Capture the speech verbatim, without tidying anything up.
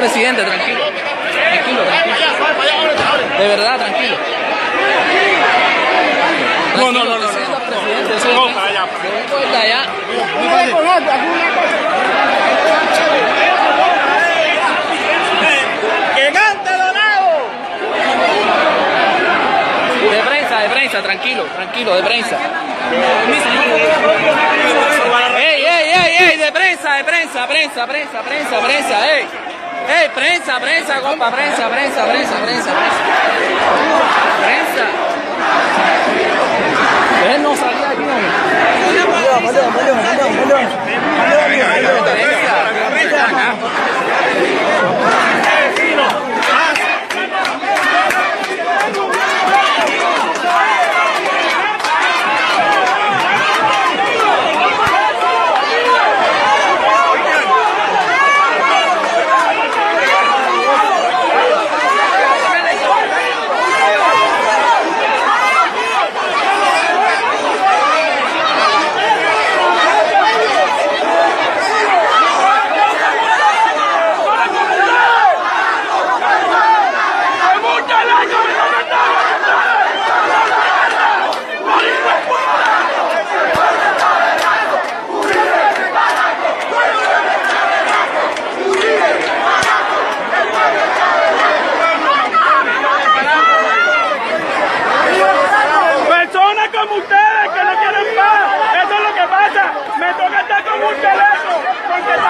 presidente, tranquilo. Tranquilo, tranquilo. De verdad, tranquilo. No, no, no, no. No, para allá. Para allá. ¡Que cante Donado! De prensa, de prensa, tranquilo, tranquilo, de prensa. ¡Ey, ey, ey, ey! De prensa, de prensa, prensa, prensa, prensa, prensa, ey. ¡Ey, prensa, prensa, compa, prensa, prensa, prensa, prensa, prensa! ¡Prensa! Él no salía aquí, ustedes que no quieren más, eso es lo que pasa, me toca estar con un teléfono, porque